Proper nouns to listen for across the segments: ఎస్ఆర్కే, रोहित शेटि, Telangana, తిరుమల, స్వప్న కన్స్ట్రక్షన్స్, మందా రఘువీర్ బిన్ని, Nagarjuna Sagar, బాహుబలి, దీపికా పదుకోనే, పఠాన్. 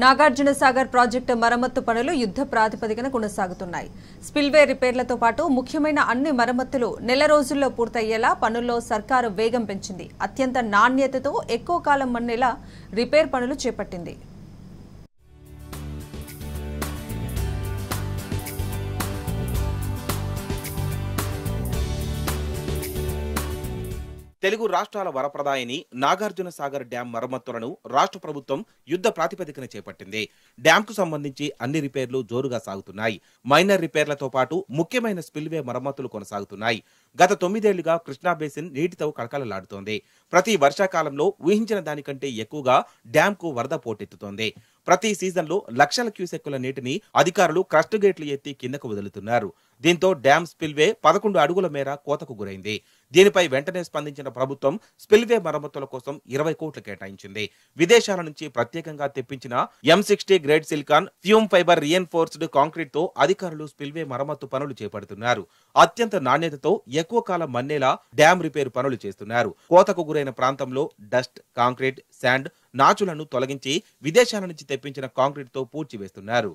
Nagarjuna Sagar project మరమ్మత్తు పనులు యుద్ధ ప్రాతిపదికన కొనసాగుతున్నాయి. స్పిల్వే రిపేర్లతో పాటు ముఖ్యమైన అన్ని మరమ్మత్తులు నెల రోజుల్లో పూర్తయ్యేలా పనుల్లో సర్కారు వేగం పెంచింది. అత్యంత నాణ్యతతో ఎక్కువ కాలం మన్నేలా రిపేర్ పనులు చేపట్టింది. తెలుగు రాష్ట్రాల వరప్రదాయని నాగార్జున సాగర్ డ్యాం మరమ్మతులను రాష్ట్ర ప్రభుత్వం యుద్ధ ప్రాతిపదికన చేపట్టింది. డ్యాంకు సంబంధించి అన్ని రిపేర్లు జోరుగా సాగుతున్నాయి. మైనర్ రిపేర్లతో పాటు ముఖ్యమైన స్పిల్వే మరమ్మతులు కొనసాగుతున్నాయి. గత 9 ఏళ్లుగా కృష్ణా బేసిన్ నీటితో కళకళలాడుతోంది. ప్రతి వర్షాకాలంలో ఊహించిన దానికంటే ఎక్కువగా డ్యాంకు వరద పోటెత్తుతోంది. ప్రతి సీజన్లో లక్షల క్యూసెక్కుల నీటిని అధికారులు క్రస్ట్ గేట్లు ఎత్తి కిందకు వదులుతున్నారు. దీంతో డ్యాం స్పిల్వే 11 అడుగుల మేర కోతకు గురైంది. దీనిపై వెంటనే స్పందించిన ప్రభుత్వం స్పిల్వే మరమ్మతుల కోసం 20 కోట్లు కేటాయించింది. విదేశాల నుంచి ప్రత్యేకంగా తెప్పించిన M60 grade silicon fume fibre reinforced concrete తో అధికారులు స్పిల్వే మరమ్మతు పనులు చేపడుతున్నారు. అత్యంత నాణ్యతతో ఎక్కువ కాలం మన్నేలా డ్యాం రిపేర్ పనులు చేస్తున్నారు. కోతకు గురైన ప్రాంతంలో డస్ట్, కాంక్రీట్, శాండ్ నాచులను తొలగించి విదేశాల నుంచి తెప్పించిన కాంక్రీట్ తో పూడ్చివేస్తున్నారు.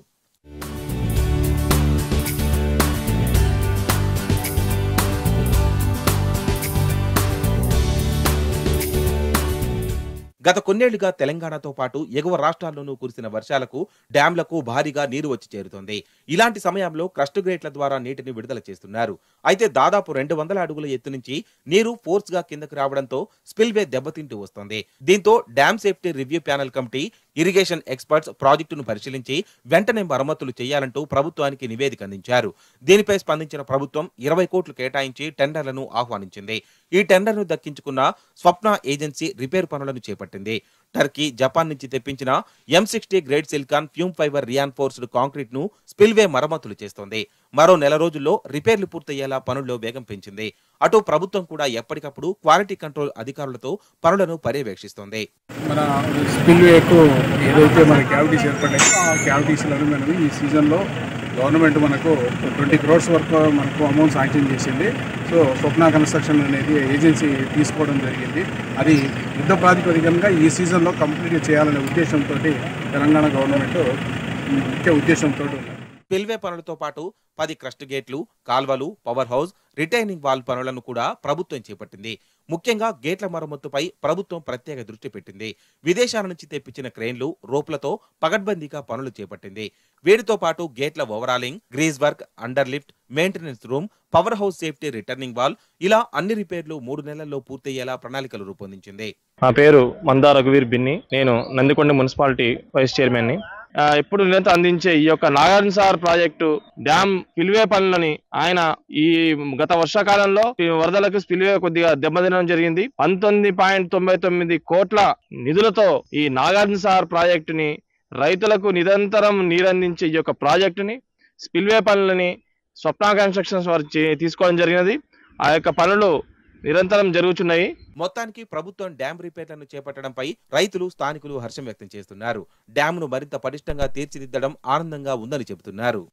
గత కొన్నేళ్లుగా తెలంగాణతో పాటు ఎగువ రాష్ట్రాల్లోనూ కురిసిన వర్షాలకు డ్యాంలకు భారీగా నీరు వచ్చి చేరుతోంది. ఇలాంటి సమయంలో క్రస్ట్ గ్రేట్ల ద్వారా నీటిని విడుదల చేస్తున్నారు. అయితే దాదాపు 200 అడుగుల ఎత్తు నుంచి నీరు ఫోర్స్ గా కిందకు రావడంతో స్పిల్వే దెబ్బతింటూ వస్తోంది. దీంతో dam safety review panel committee, irrigation experts ప్రాజెక్టును పరిశీలించి వెంటనే మరమ్మతులు చేయాలంటూ ప్రభుత్వానికి నివేదిక అందించారు. దీనిపై స్పందించిన ప్రభుత్వం 20 కోట్లు కేటాయించి టెండర్లను ఆహ్వానించింది. ఈ టెండర్ను దక్కించుకున్న స్వప్న ఏజెన్సీ రిపేర్ పనులను చేపట్టింది. టర్కీ, జపాన్ నుంచి తెప్పించిన M60 grade silicon fume fibre reinforced concrete ను స్పిల్వే మరమ్మతులు చేస్తోంది. మరో నెల రోజుల్లో రిపేర్లు పూర్తయ్యేలా పనుల్లో వేగం పెంచింది. అటు ప్రభుత్వం కూడా ఎప్పటికప్పుడు క్వాలిటీ కంట్రోల్ అధికారులతో పనులను పర్యవేక్షిస్తోంది. మన స్పిల్వేకు ఏదైతే మన క్యావిటీస్ ఏర్పడ్డాయో ఆ క్యావిటీస్లను మనం ఈ సీజన్లో గవర్నమెంట్ మనకు 20 క్రోర్స్ వరకు మనకు అమౌంట్ శాంక్షన్ చేసింది. సో స్వప్న కన్స్ట్రక్షన్ అనేది ఏజెన్సీ తీసుకోవడం జరిగింది. అది యుద్ధ ప్రాతిపదికంగా ఈ సీజన్లో కంప్లీట్ చేయాలనే ఉద్దేశంతో తెలంగాణ గవర్నమెంట్ ముఖ్య ఉద్దేశంతో స్పిల్వే పనులతో పాటు 10 క్రస్ట్ గేట్లు, కాల్వలు, పవర్ హౌస్, రిటైనింగ్ వాల్ పనులను కూడా ప్రభుత్వం చేపట్టింది. ముఖ్యంగా గేట్ల మరమ్మతుపై ప్రభుత్వం ప్రత్యేక దృష్టి పెట్టింది. విదేశాల నుంచి తెప్పించిన క్రేన్లు, రోప్లతో పగడ్బందీగా పనులు చేపట్టింది. వీటితో పాటు గేట్ల overhauling, grease work, under lift, maintenance room, power house safety, returning wall ఇలా అన్ని రిపేర్లు 3 నెలల్లో పూర్తయ్యేలా ప్రణాళికలు రూపొందించింది. నా పేరు మందా రఘువీర్ బిన్ని. నేను నందికొండ మున్సిపాలిటీ వైస్ చైర్మన్ని. ఎప్పుడు నిరంతరం అందించే ఈ యొక్క Nagarjuna Sagar project dam spillway పనులని ఆయన ఈ గత వర్షాకాలంలో వరదలకు స్పిల్వే కొద్దిగా దెబ్బతినడం జరిగింది. 19.99 కోట్ల నిధులతో ఈ నాగార్జున సాగర్ ప్రాజెక్టుని, రైతులకు నిరంతరం నీరందించే ఈ యొక్క ప్రాజెక్టుని, స్పిల్వే పనులని స్వప్న కన్స్ట్రక్షన్స్ వారు తీసుకోవడం జరిగినది. ఆ యొక్క పనులు నిరంతరం జరుగుతున్నాయి. మొత్తానికి ప్రభుత్వం డ్యామ్ రిపేర్లను చేపట్టడంపై రైతులు, స్థానికులు హర్షం వ్యక్తం చేస్తున్నారు. డ్యామ్ను మరింత పటిష్టంగా తీర్చిదిద్దడం ఆనందంగా ఉందని చెబుతున్నారు.